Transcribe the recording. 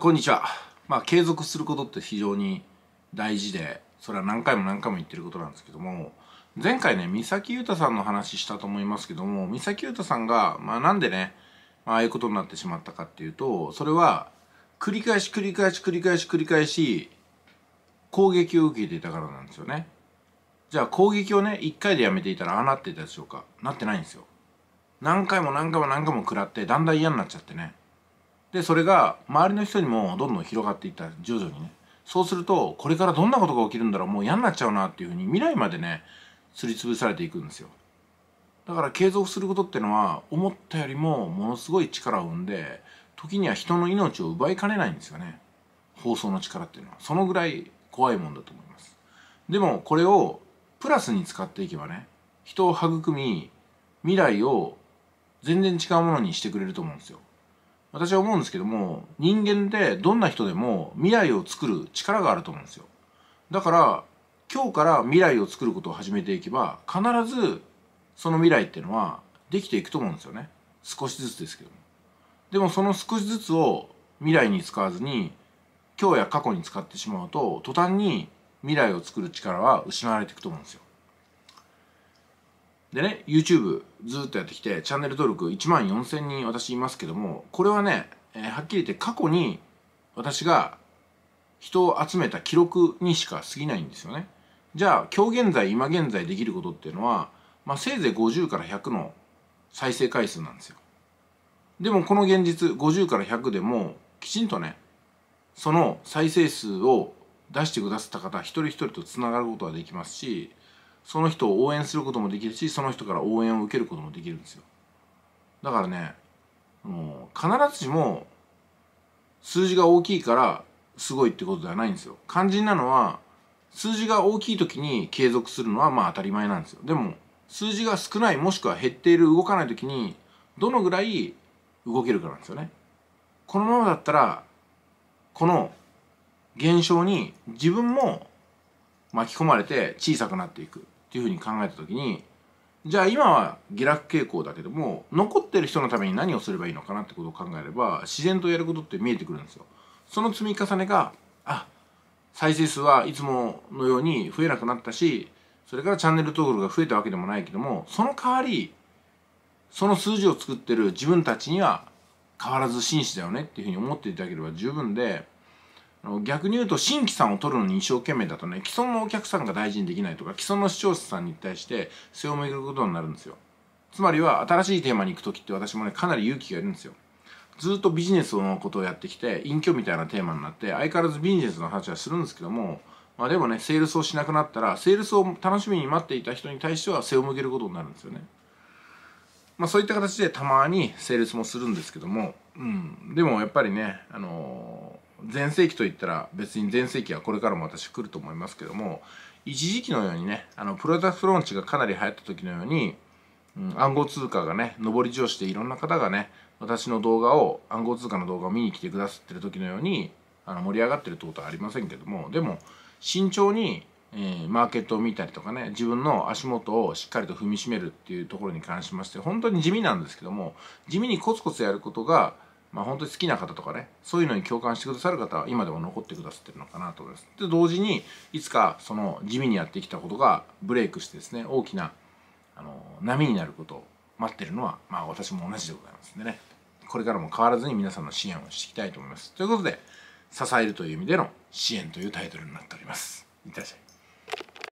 こんにちは。継続することって非常に大事で、それは何回も言ってることなんですけども、前回ね、三崎優太さんの話したと思いますけども、三崎優太さんが、なんでね、ああいうことになってしまったかっていうと、それは、繰り返し、攻撃を受けていたからなんですよね。じゃあ攻撃をね、1回でやめていたらああなっていたでしょうか。なってないんですよ。何回も食らって、だんだん嫌になっちゃってね。で、それが周りの人にもどんどん広がっていった、徐々にね。そうすると、これからどんなことが起きるんだろう、もう嫌になっちゃうなっていうふうに未来までね、すりつぶされていくんですよ。だから継続することってのは、思ったよりもものすごい力を生んで、時には人の命を奪いかねないんですよね。放送の力っていうのは。そのぐらい怖いもんだと思います。でも、これをプラスに使っていけばね、人を育み、未来を全然違うものにしてくれると思うんですよ。私は思うんですけども、人間ってどんな人でも未来を作る力があると思うんですよ。だから、今日から未来を作ることを始めていけば、必ずその未来っていうのはできていくと思うんですよね。少しずつですけども。でもその少しずつを未来に使わずに、今日や過去に使ってしまうと、途端に未来を作る力は失われていくと思うんですよ。でね、YouTube ずっとやってきて、チャンネル登録14,000人私いますけども、これはね、はっきり言って過去に私が人を集めた記録にしか過ぎないんですよね。じゃあ、今日現在、今現在できることっていうのは、せいぜい50から100の再生回数なんですよ。でもこの現実、50から100でも、きちんとね、その再生数を出してくださった方、一人一人とつながることができますし、その人を応援することもできるし、その人から応援を受けることもできるんですよ。だからね、もう必ずしも数字が大きいからすごいってことではないんですよ。肝心なのは、数字が大きい時に継続するのは当たり前なんですよ。でも、数字が少ない、もしくは減っている、動かない時に、どのぐらい動けるかなんですよね。このままだったら、この現象に自分も巻き込まれて小さくなっていくっていうふうに考えた時に、じゃあ今は下落傾向だけども、残ってる人のために何をすればいいのかなってことを考えれば、自然とやることって見えてくるんですよ。その積み重ねが、再生数はいつものように増えなくなったし、それからチャンネル登録が増えたわけでもないけども、その代わり、その数字を作ってる自分たちには変わらず紳士だよねっていうふうに思っていただければ十分で、逆に言うと新規さんを取るのに一生懸命だとね、既存のお客さんが大事にできないとか、既存の視聴者さんに対して背を向けることになるんですよ。つまりは新しいテーマに行く時って私もね、かなり勇気がいるんですよ。ずっとビジネスのことをやってきて、隠居みたいなテーマになって、相変わらずビジネスの話はするんですけども、でもね、セールスをしなくなったら、セールスを楽しみに待っていた人に対しては背を向けることになるんですよね。そういった形でたまにセールスもするんですけども、でもやっぱりね、前世紀といったら、別に前世紀はこれからも私来ると思いますけども、一時期のようにね、プロダクトローンチがかなり流行った時のように、暗号通貨がね、上り調子でいろんな方がね、私の動画を、暗号通貨の動画を見に来てくださってる時のように、盛り上がってるってことはありませんけども、でも、慎重に、マーケットを見たりとかね、自分の足元をしっかりと踏みしめるっていうところに関しまして、本当に地味なんですけども、地味にコツコツやることが、本当に好きな方とかね、そういうのに共感してくださる方は今でも残ってくださってるのかなと思います。で、同時に、いつかその地味にやってきたことがブレイクしてですね、大きな、波になることを待ってるのは、私も同じでございますんでね、これからも変わらずに皆さんの支援をしていきたいと思います。ということで、支えるという意味での支援というタイトルになっております。いってらっしゃい。